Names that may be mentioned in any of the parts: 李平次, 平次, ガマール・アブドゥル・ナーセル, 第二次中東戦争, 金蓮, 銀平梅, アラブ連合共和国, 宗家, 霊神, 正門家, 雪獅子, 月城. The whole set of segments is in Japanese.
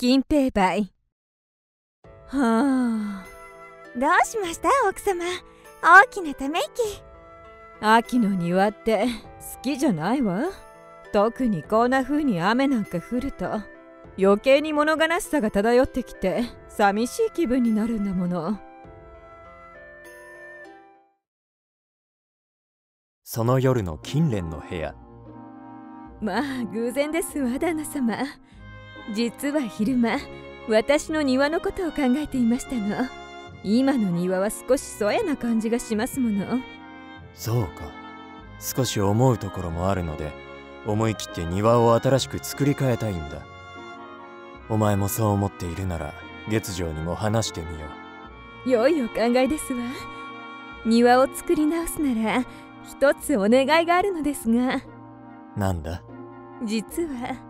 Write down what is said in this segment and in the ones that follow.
銀平梅。はあ。どうしました奥様、大きなため息。秋の庭って好きじゃないわ。特にこんな風に雨なんか降ると余計に物悲しさが漂ってきて寂しい気分になるんだもの。その夜の金蓮の部屋。まあ偶然ですわ旦那様。実は昼間私の庭のことを考えていましたの。今の庭は少しそやな感じがしますもの。そうか。少し思うところもあるので思い切って庭を新しく作り変えたいんだ。お前もそう思っているなら月城にも話してみよう。良いお考えですわ。庭を作り直すなら一つお願いがあるのですが。なんだ。実は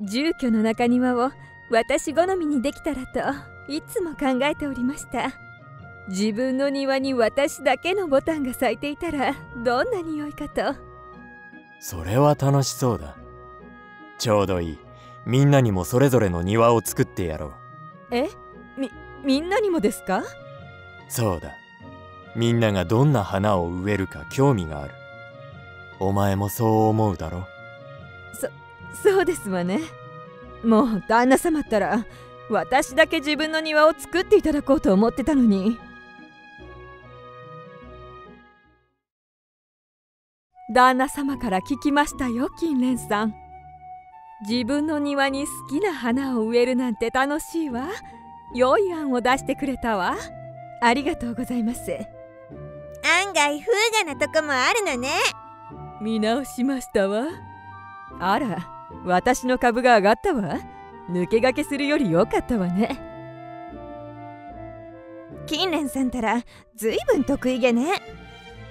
住居の中庭を私好みにできたらといつも考えておりました。自分の庭に私だけのボタンが咲いていたらどんなに良いかと。それは楽しそうだ。ちょうどいい。みんなにもそれぞれの庭を作ってやろう。え、みんなにもですか？そうだ。みんながどんな花を植えるか興味がある。お前もそう思うだろ。そうですわね。もう旦那様ったら私だけ自分の庭を作っていただこうと思ってたのに。旦那様から聞きましたよ金蓮さん。自分の庭に好きな花を植えるなんて楽しいわ。良い案を出してくれたわ。ありがとうございます。案外風雅なとこもあるのね。見直しましたわ。あら、私の株が上がったわ。抜け駆けするより良かったわね。金蓮さんたらずいぶん得意げね。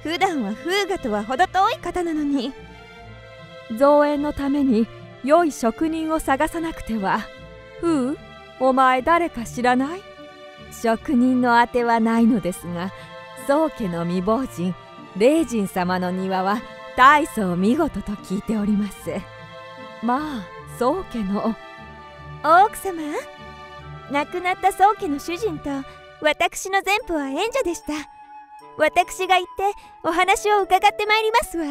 普段は風雅とは程遠い方なのに。造園のために良い職人を探さなくては。お前誰か知らない？職人のあてはないのですが、宗家の未亡人霊神様の庭は大層見事と聞いております。まあ宗家の奥様、亡くなった宗家の主人と私の前夫は縁者でした。私が行ってお話を伺ってまいりますわ。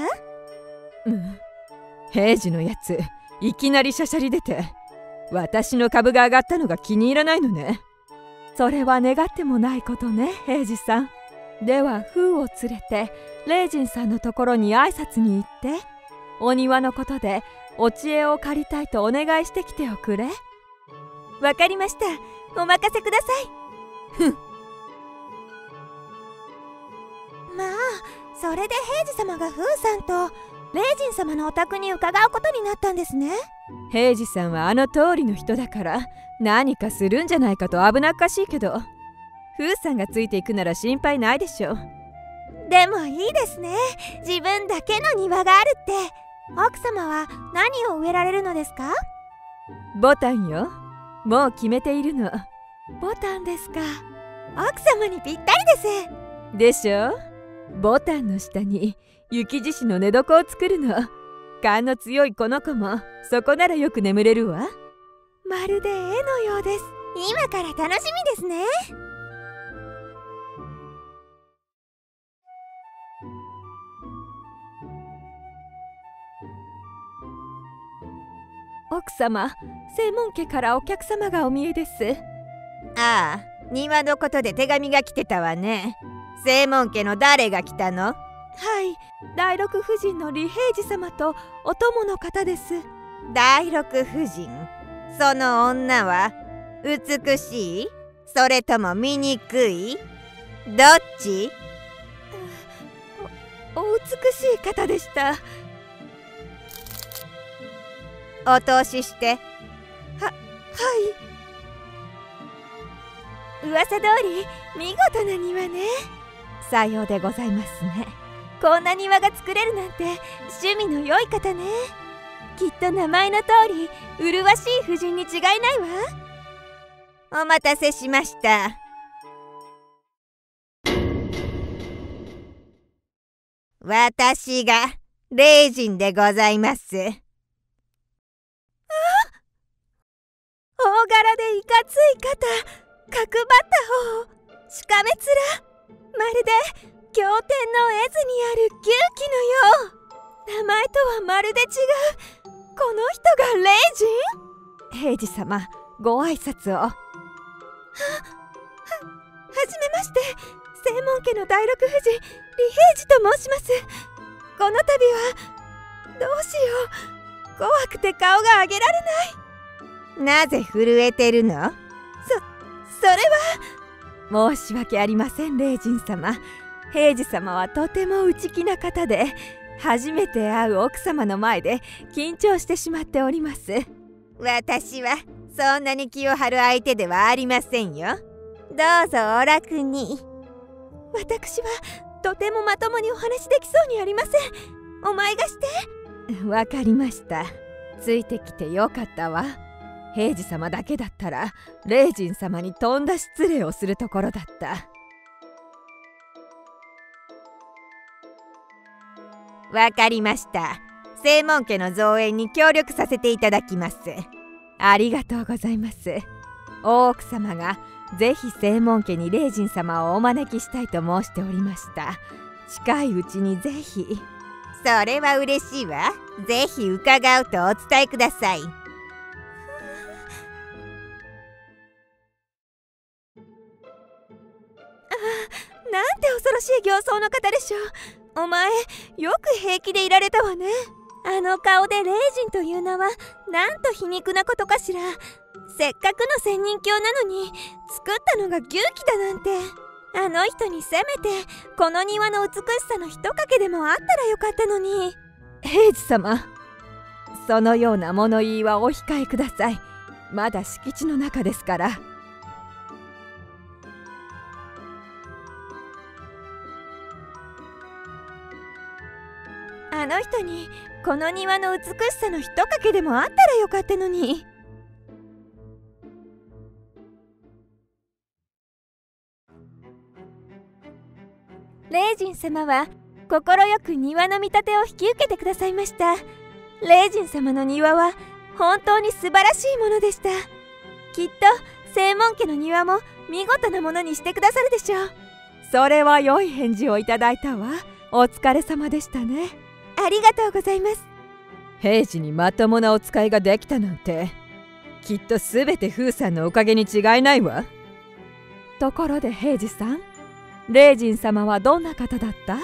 平次のやつ、いきなりしゃしゃり出て私の株が上がったのが気に入らないのね。それは願ってもないことね平次さん。では風を連れて霊神さんのところに挨拶に行ってお庭のことでお知恵を借りたいとお願いしてきておくれ。わかりました。お任せください。まあそれで平次様が風さんと霊神様のお宅に伺うことになったんですね。平次さんはあの通りの人だから何かするんじゃないかと危なっかしいけど、風さんがついていくなら心配ないでしょう。でもいいですね、自分だけの庭があるって。奥様は何を植えられるのですか？ボタンよ。もう決めているの。ボタンですか。奥様にぴったりです。でしょ？ボタンの下に雪獅子の寝床を作るの。勘の強いこの子もそこならよく眠れるわ。まるで絵のようです。今から楽しみですね。奥様、正門家からお客様がお見えです。ああ、庭のことで手紙が来てたわね。正門家の誰が来たの？はい、第六夫人の李平次様とお供の方です。第六夫人、その女は美しい？それとも醜い？どっち？お美しい方でした。お通しして。はい。噂通り見事な庭ね。さようでございますね。こんな庭が作れるなんて趣味の良い方ね。きっと名前の通り麗しい夫人に違いないわ。お待たせしました。私が霊神でございます。柄でいかつい肩、角張った頬、しかめ面、まるで仰天の絵図にある牛鬼のよう。名前とはまるで違う。この人がレイジン？平次様、ご挨拶を。はじめまして、正門家の第六夫人、李平次と申します。この度は、どうしよう、怖くて顔が上げられない。なぜ震えてるの？それは申し訳ありません、霊人様。平次様はとても内気な方で、初めて会う奥様の前で緊張してしまっております。私はそんなに気を張る相手ではありませんよ。どうぞお楽に。私はとてもまともにお話できそうにありません。お前がして。わかりました。ついてきてよかったわ。平次様だけだったら霊人様にとんだ失礼をするところだった。わかりました。正門家の造園に協力させていただきます。ありがとうございます。大奥様がぜひ正門家に霊人様をお招きしたいと申しておりました。近いうちにぜひ。それは嬉しいわ。ぜひ伺うとお伝えください。なんて恐ろしい形相の方でしょう。お前よく平気でいられたわね。あの顔で霊人という名はなんと皮肉なことかしら。せっかくの仙人卿なのに作ったのが牛鬼だなんて。あの人にせめてこの庭の美しさのひとかけでもあったらよかったのに。平次様、そのような物言いはお控えください。まだ敷地の中ですから。あの人にこの庭の美しさのひとかけでもあったらよかったのに。霊神様は快く庭の見立てを引き受けてくださいました。霊神様の庭は本当に素晴らしいものでした。きっと正門家の庭も見事なものにしてくださるでしょう。それは良い返事をいただいたわ。お疲れ様でしたね。ありがとうございます。平次にまともなお使いができたなんて、きっと全て風さんのおかげに違いないわ。ところで平次さん、霊人様はどんな方だった？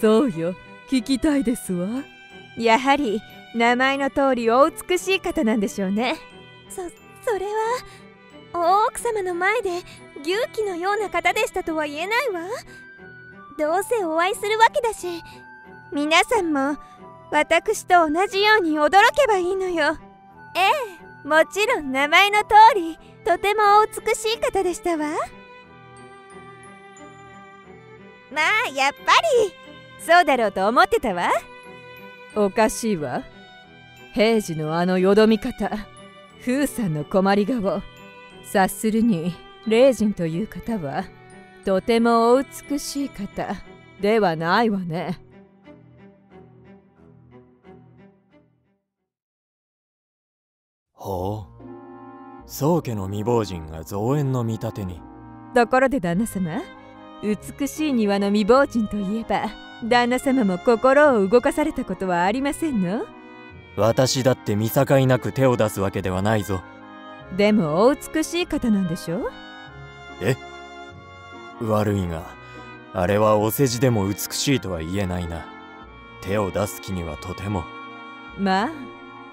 そうよ、聞きたいですわ。やはり名前の通りお美しい方なんでしょうね。それは大奥様の前で牛鬼のような方でしたとは言えないわ。どうせお会いするわけだし、皆さんも私と同じように驚けばいいのよ。もちろん名前の通りとてもお美しい方でしたわ。まあやっぱりそうだろうと思ってたわ。おかしいわ。平次のあのよどみ方、風さんの困り顔、察するに霊人という方はとてもお美しい方ではないわね。ほう、宗家の未亡人が造園の見立てに。ところで旦那様、美しい庭の未亡人といえば旦那様も心を動かされたことはありませんの？私だって見境なく手を出すわけではないぞ。でもお美しい方なんでしょう？悪いがあれはお世辞でも美しいとは言えないな。手を出す気にはとても。まあ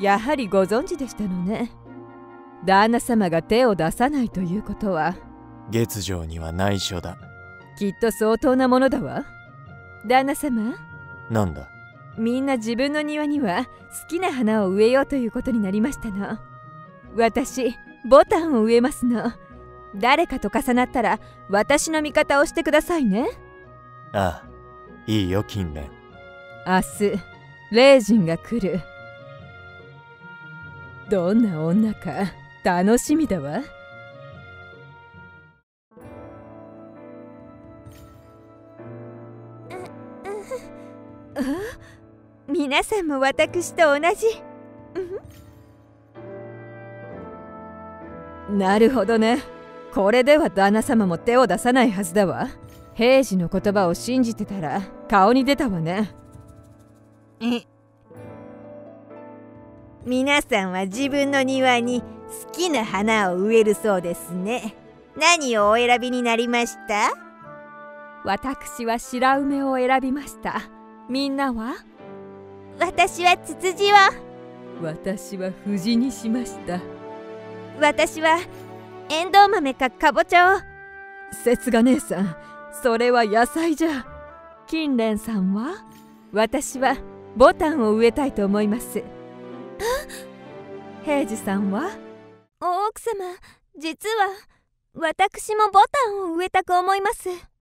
やはりご存知でしたのね。旦那様が手を出さないということは月城には内緒だ。きっと相当なものだわ。旦那様、なんだ？みんな自分の庭には好きな花を植えようということになりましたの。私、ボタンを植えますの。誰かと重なったら私の味方をしてくださいね。ああ、いいよ近年。明日、霊人が来る。どんな女か楽しみだわ。皆さんも私と同じ。なるほどね。これでは旦那様も手を出さないはずだわ。平次の言葉を信じてたら顔に出たわね。皆さんは自分の庭に好きな花を植えるそうですね。何をお選びになりました？私は白梅を選びました。みんなは？私はツツジを。私は藤にしました。私はエンドウ豆かかぼちゃを。節が姉さん、それは野菜じゃ。金蓮さんは？私はボタンを植えたいと思います。平次さんは？お奥様、実は私もボタンを植えたく思います。